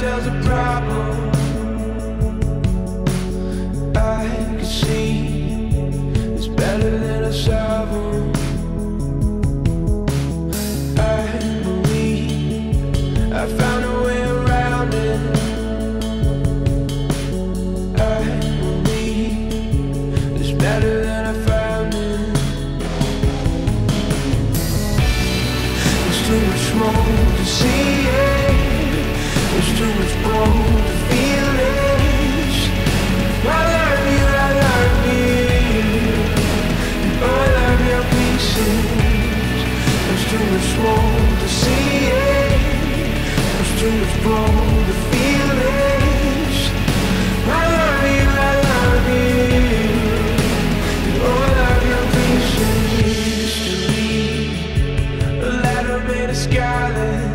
There's a problem I can see. It's better than a shovel. I believe I found a way around it. I believe it's better than I found it. There's too much more to see it. There's too much more to feel it. I love you, I love you. I love your pieces. There's too much more to see it. There's too much more to feel it. I love you, I love you. I love your pieces. Used to be a letter made of scarlet.